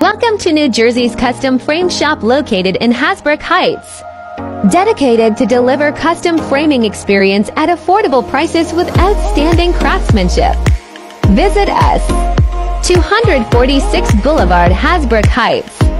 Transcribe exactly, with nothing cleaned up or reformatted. Welcome to New Jersey's custom frame shop located in Hasbrouck Heights. Dedicated to deliver custom framing experience at affordable prices with outstanding craftsmanship. Visit us. two forty-six Boulevard, Hasbrouck Heights.